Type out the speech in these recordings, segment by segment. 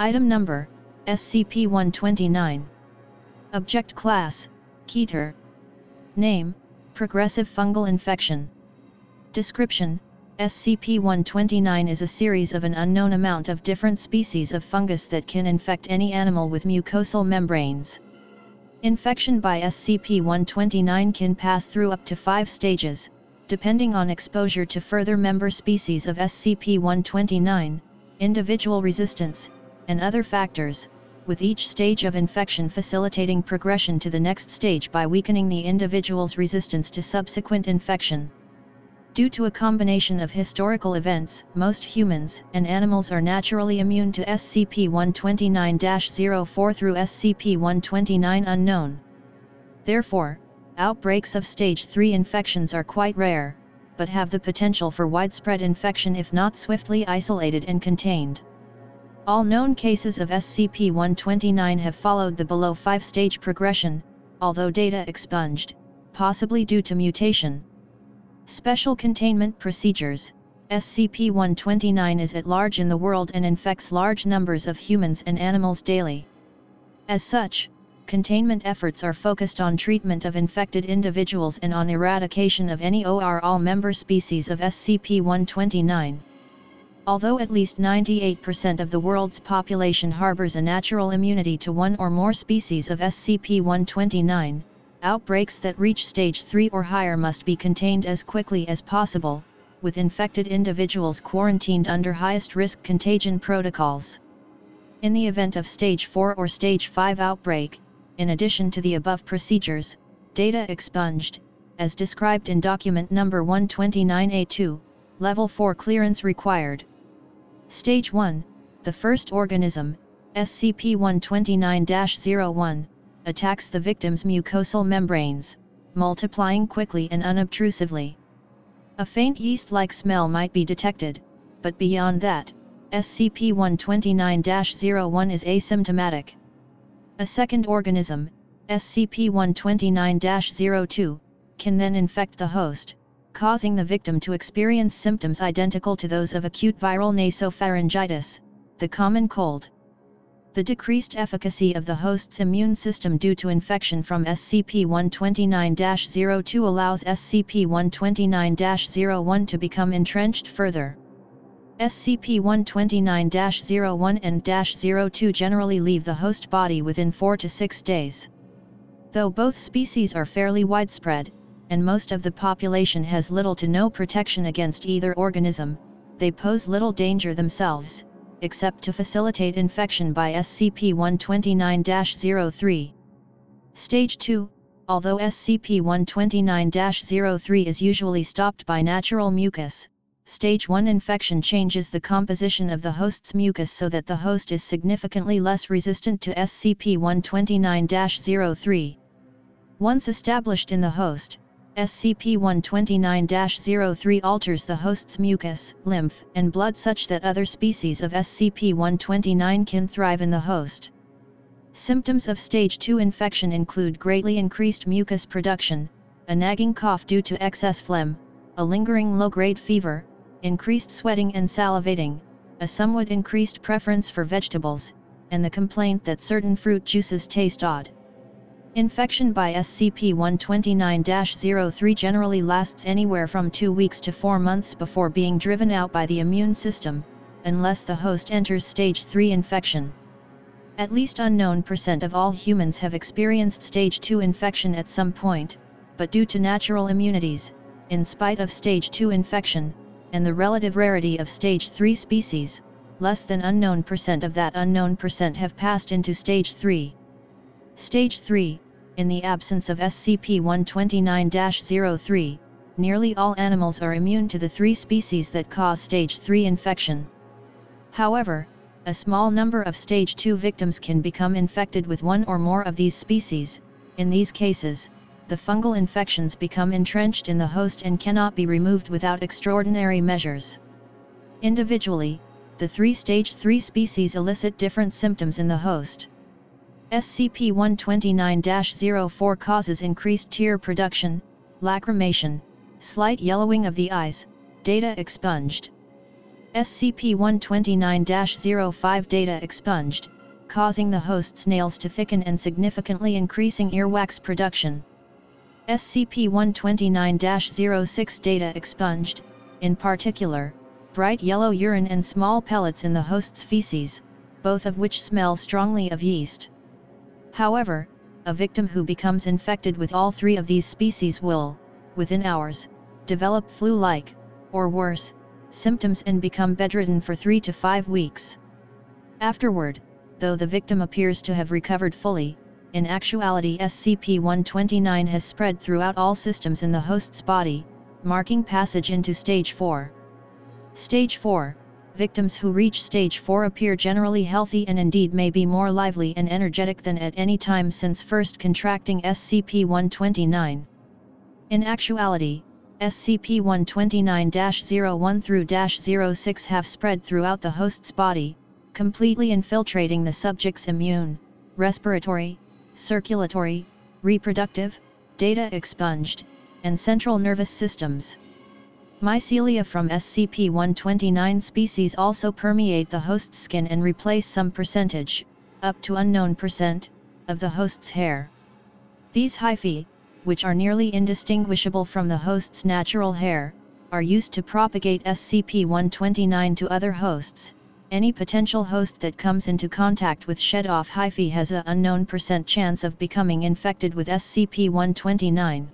Item Number, SCP-129. Object Class, Keter. Name, Progressive Fungal Infection. Description, SCP-129 is a series of an unknown amount of different species of fungus that can infect any animal with mucosal membranes. Infection by SCP-129 can pass through up to 5 stages, depending on exposure to further member species of SCP-129, individual resistance, and other factors, with each stage of infection facilitating progression to the next stage by weakening the individual's resistance to subsequent infection. Due to a combination of historical events, most humans and animals are naturally immune to SCP-129-04 through SCP-129-unknown. Therefore, outbreaks of Stage 3 infections are quite rare, but have the potential for widespread infection if not swiftly isolated and contained. All known cases of SCP-129 have followed the below 5-stage progression, although data expunged, possibly due to mutation. Special Containment Procedures. SCP-129 is at large in the world and infects large numbers of humans and animals daily. As such, containment efforts are focused on treatment of infected individuals and on eradication of any or all member species of SCP-129. Although at least 98% of the world's population harbors a natural immunity to one or more species of SCP-129, outbreaks that reach Stage 3 or higher must be contained as quickly as possible, with infected individuals quarantined under highest risk contagion protocols. In the event of Stage 4 or Stage 5 outbreak, in addition to the above procedures, data expunged, as described in document number 129A2, level 4 clearance required. Stage 1, the first organism, SCP-129-01, attacks the victim's mucosal membranes, multiplying quickly and unobtrusively. A faint yeast-like smell might be detected, but beyond that, SCP-129-01 is asymptomatic. A second organism, SCP-129-02, can then infect the host, causing the victim to experience symptoms identical to those of acute viral nasopharyngitis, the common cold. The decreased efficacy of the host's immune system due to infection from SCP-129-02 allows SCP-129-01 to become entrenched further. SCP-129-01 and -02 generally leave the host body within 4 to 6 days. Though both species are fairly widespread, and most of the population has little to no protection against either organism, they pose little danger themselves, except to facilitate infection by SCP-129-03. Stage 2, although SCP-129-03 is usually stopped by natural mucus, Stage 1 infection changes the composition of the host's mucus so that the host is significantly less resistant to SCP-129-03. Once established in the host, SCP-129-03 alters the host's mucus, lymph, and blood such that other species of SCP-129 can thrive in the host. Symptoms of Stage 2 infection include greatly increased mucus production, a nagging cough due to excess phlegm, a lingering low-grade fever, increased sweating and salivating, a somewhat increased preference for vegetables, and the complaint that certain fruit juices taste odd. Infection by SCP-129-03 generally lasts anywhere from 2 weeks to 4 months before being driven out by the immune system, unless the host enters Stage 3 infection. At least unknown percent of all humans have experienced Stage 2 infection at some point, but due to natural immunities, in spite of Stage 2 infection, and the relative rarity of Stage 3 species, less than unknown percent of that unknown percent have passed into Stage 3. Stage 3, in the absence of SCP-129-03, nearly all animals are immune to the 3 species that cause Stage 3 infection. However, a small number of Stage 2 victims can become infected with one or more of these species. In these cases, the fungal infections become entrenched in the host and cannot be removed without extraordinary measures. Individually, the 3 Stage 3 species elicit different symptoms in the host. SCP-129-04 causes increased tear production, lacrimation, slight yellowing of the eyes, data expunged. SCP-129-05 data expunged, causing the host's nails to thicken and significantly increasing earwax production. SCP-129-06 data expunged, in particular, bright yellow urine and small pellets in the host's feces, both of which smell strongly of yeast. However, a victim who becomes infected with all three of these species will, within hours, develop flu-like, or worse, symptoms and become bedridden for 3 to 5 weeks. Afterward, though the victim appears to have recovered fully, in actuality SCP-129 has spread throughout all systems in the host's body, marking passage into Stage 4. Stage 4, victims who reach Stage 4 appear generally healthy and indeed may be more lively and energetic than at any time since first contracting SCP-129. In actuality, SCP-129-01 through -06 have spread throughout the host's body, completely infiltrating the subject's immune, respiratory, circulatory, reproductive, data expunged, and central nervous systems. Mycelia from SCP-129 species also permeate the host's skin and replace some percentage, up to unknown percent, of the host's hair. These hyphae, which are nearly indistinguishable from the host's natural hair, are used to propagate SCP-129 to other hosts. Any potential host that comes into contact with shed-off hyphae has an unknown percent chance of becoming infected with SCP-129.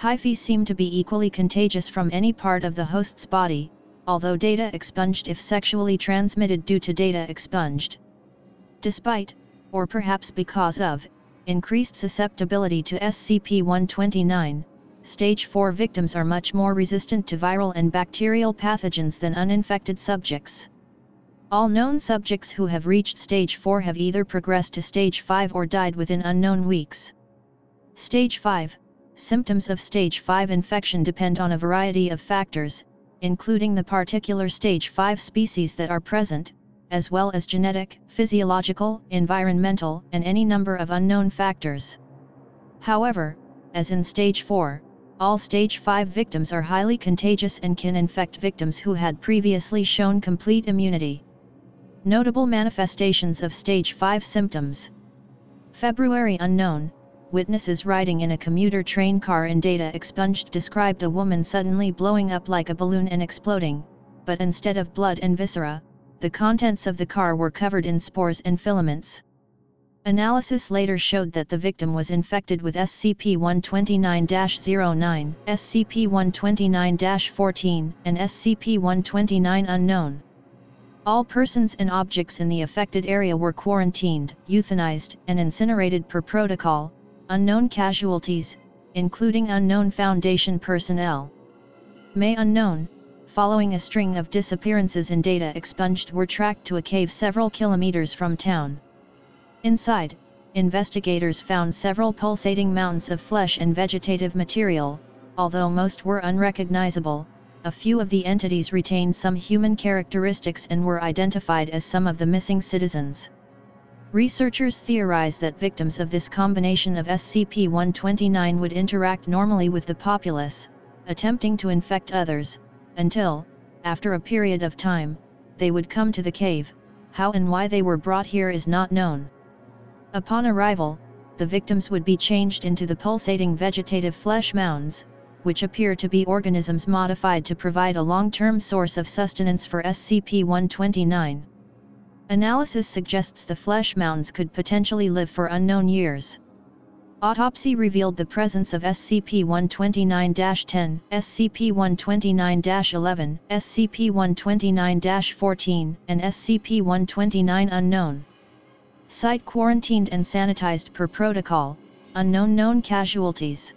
Hyphae seem to be equally contagious from any part of the host's body, although data expunged if sexually transmitted due to data expunged. Despite, or perhaps because of, increased susceptibility to SCP-129, Stage 4 victims are much more resistant to viral and bacterial pathogens than uninfected subjects. All known subjects who have reached Stage 4 have either progressed to Stage 5 or died within unknown weeks. Stage 5. Symptoms of Stage 5 infection depend on a variety of factors, including the particular Stage 5 species that are present, as well as genetic, physiological, environmental, and any number of unknown factors. However, as in Stage 4, all Stage 5 victims are highly contagious and can infect victims who had previously shown complete immunity. Notable manifestations of Stage 5 symptoms. February unknown, witnesses riding in a commuter train car and data expunged described a woman suddenly blowing up like a balloon and exploding, but instead of blood and viscera, the contents of the car were covered in spores and filaments. Analysis later showed that the victim was infected with SCP-129-09, SCP-129-14, and SCP-129-unknown. All persons and objects in the affected area were quarantined, euthanized, and incinerated per protocol. Unknown casualties, including unknown Foundation personnel. May unknown, following a string of disappearances and data expunged were tracked to a cave several kilometers from town. Inside, investigators found several pulsating mounds of flesh and vegetative material, although most were unrecognizable, a few of the entities retained some human characteristics and were identified as some of the missing citizens. Researchers theorize that victims of this combination of SCP-129 would interact normally with the populace, attempting to infect others, until, after a period of time, they would come to the cave. How and why they were brought here is not known. Upon arrival, the victims would be changed into the pulsating vegetative flesh mounds, which appear to be organisms modified to provide a long-term source of sustenance for SCP-129. Analysis suggests the flesh mounds could potentially live for unknown years. Autopsy revealed the presence of SCP-129-10, SCP-129-11, SCP-129-14, and SCP-129-unknown. Site quarantined and sanitized per protocol, unknown known casualties.